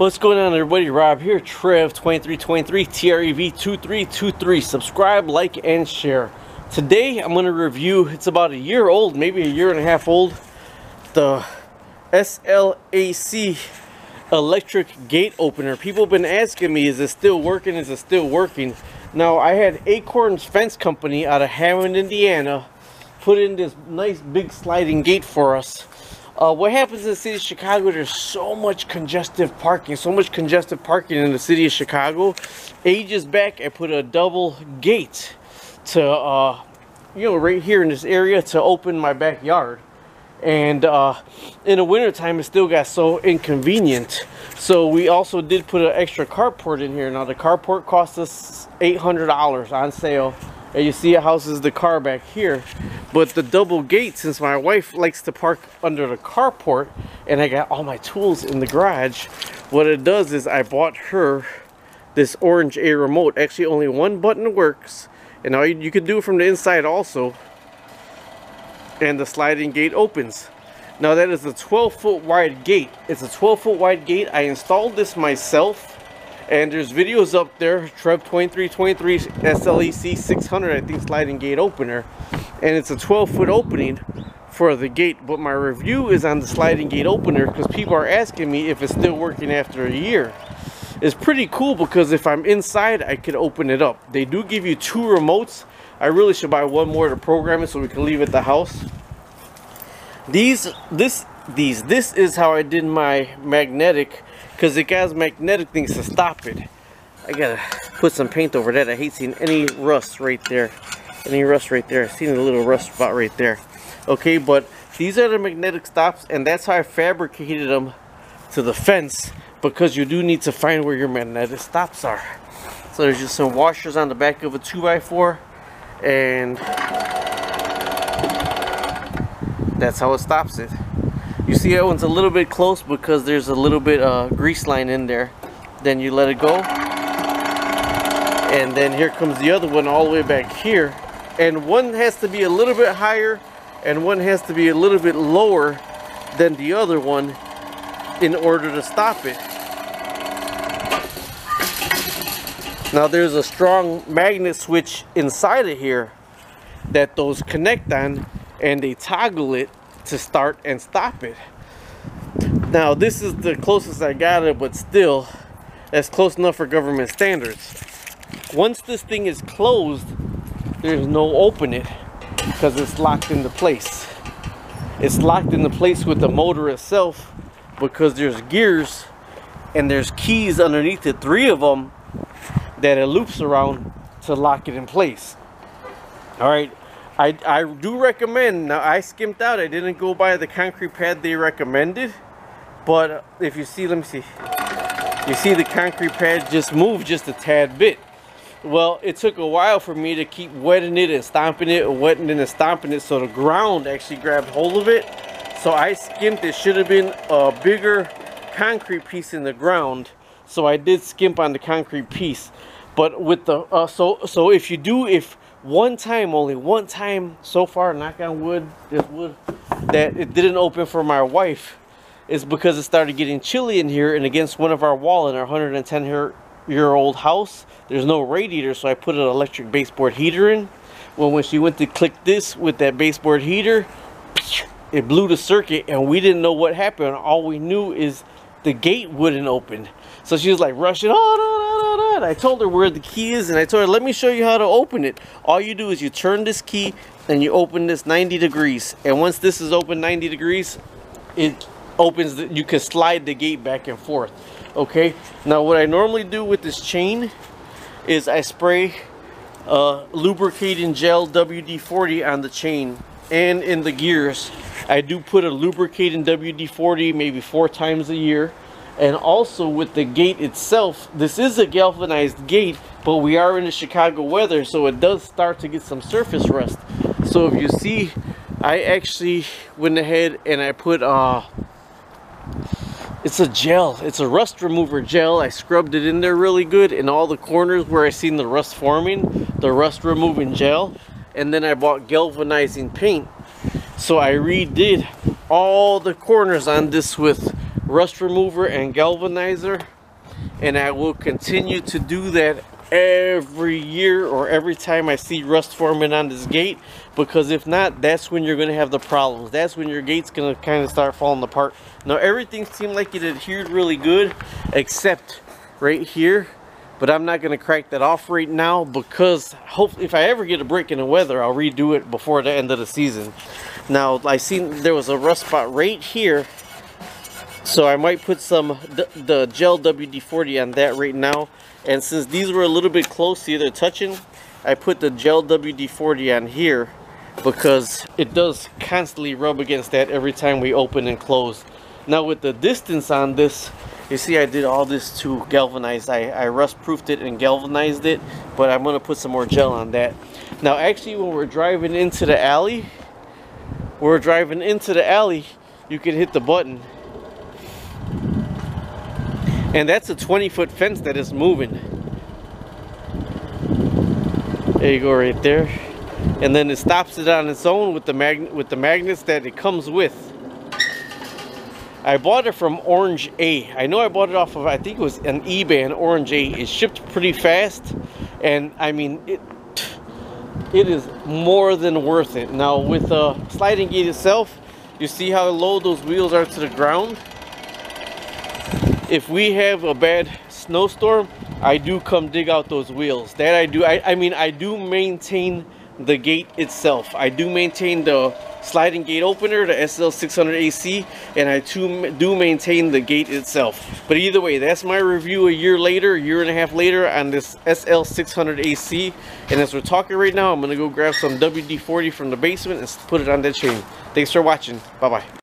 What's going on, everybody? Rob here, Trev 2323, TREV 2323. Subscribe, like, and share. Today I'm going to review, it's about a year old, maybe a year and a half old, the SLAC electric gate opener. People have been asking me, is it still working? Is it still working? Now, I had Acorns Fence Company out of Hammond, Indiana, put in this nice big sliding gate for us. What happens in the city of Chicago, there's so much congestive parking in the city of Chicago. Ages back, I put a double gate to, right here in this area to open my backyard. And in the wintertime, it still got so inconvenient. So we also did put an extra carport in here. Now, the carport cost us $800 on sale. And you see it houses the car back here. But the double gate, since my wife likes to park under the carport and I got all my tools in the garage, what it does is I bought her this Orange A remote. Actually, only one button works. And now you can do it from the inside also. And the sliding gate opens. Now, that is a 12-foot wide gate. It's a 12-foot wide gate. I installed this myself. And there's videos up there, Trev 2323 SLEC 600, I think, sliding gate opener. And it's a 12-foot opening for the gate. But my review is on the sliding gate opener because people are asking me if it's still working after a year. It's pretty cool because if I'm inside, I could open it up. They do give you two remotes. I really should buy one more to program it so we can leave at the house. This is how I did my magnetic, because it has magnetic things to stop it. I gotta put some paint over that. I hate seeing any rust right there. I seen a little rust spot right there. Okay, but these are the magnetic stops, and that's how I fabricated them to the fence, because you do need to find where your magnetic stops are. So there's just some washers on the back of a 2x4, and that's how it stops it. You see that one's a little bit close because there's a little bit grease line in there. Then you let it go. And then here comes the other one all the way back here. And one has to be a little bit higher and one has to be a little bit lower than the other one in order to stop it. Now, there's a strong magnet switch inside of here that those connect on, and they toggle it to start and stop it. Now, this is the closest I got it, but still that's close enough for government standards. Once this thing is closed, there's no open it because it's locked into place. It's locked into place with the motor itself because there's gears and there's keys underneath it, three of them, that it loops around to lock it in place. All right, I do recommend, now I skimped out, I didn't go by the concrete pad they recommended, but if you see, let me see, you see the concrete pad just moved just a tad bit. Well, it took a while for me to keep wetting it and stomping it, so the ground actually grabbed hold of it. So I skimped, it should have been a bigger concrete piece in the ground, so I did skimp on the concrete piece. But with the, so if you do, if one time, only one time so far, knock on wood, this wood, that it didn't open for my wife, is because it started getting chilly in here and against one of our wall in our 110-year-old house. There's no radiator, so I put an electric baseboard heater in. Well, when she went to click this with that baseboard heater, it blew the circuit, and we didn't know what happened. All we knew is the gate wouldn't open. So she was like rushing, I told her where the key is, and I told her, let me show you how to open it. All you do is you turn this key and you open this 90 degrees, and once this is open 90 degrees it opens the, you can slide the gate back and forth. Okay, now what I normally do with this chain is I spray lubricating gel WD-40 on the chain and in the gears. I do put a lubricating WD-40 maybe 4 times a year. And also with the gate itself, this is a galvanized gate, but we are in the Chicago weather, so it does start to get some surface rust. So if you see, I actually went ahead and I put, it's a gel. It's a rust remover gel. I scrubbed it in there really good in all the corners where I seen the rust forming, the rust removing gel. And then I bought galvanizing paint. So I redid all the corners on this with rust remover and galvanizer, and I will continue to do that every year or every time I see rust forming on this gate, because if not, that's when you're going to have the problems. That's when your gate's going to kind of start falling apart. Now everything seemed like it adhered really good except right here, but I'm not going to crack that off right now because hopefully if I ever get a break in the weather, I'll redo it before the end of the season. Now I seen there was a rust spot right here, so I might put some the gel WD-40 on that right now. And since these were a little bit close to either touching, I put the gel WD-40 on here because it does constantly rub against that every time we open and close. Now with the distance on this, you see I did all this to galvanize. I rust proofed it and galvanized it, but I'm going to put some more gel on that. Now actually when we're driving into the alley, you can hit the button. And that's a 20-foot fence that is moving. There you go, right there. And then it stops it on its own with the magnets that it comes with. I bought it from Orange A. I know I bought it off of, I think it was an eBay, an Orange A. It shipped pretty fast, and I mean it is more than worth it. Now with the sliding gate itself, you see how low those wheels are to the ground. If we have a bad snowstorm, I do come dig out those wheels. That I do. I do maintain the gate itself. I do maintain the sliding gate opener, the SL 600 AC, and I do maintain the gate itself. But either way, that's my review a year later, year and a half later on this SL 600 AC. And as we're talking right now, I'm going to go grab some WD-40 from the basement and put it on that chain. Thanks for watching. Bye-bye.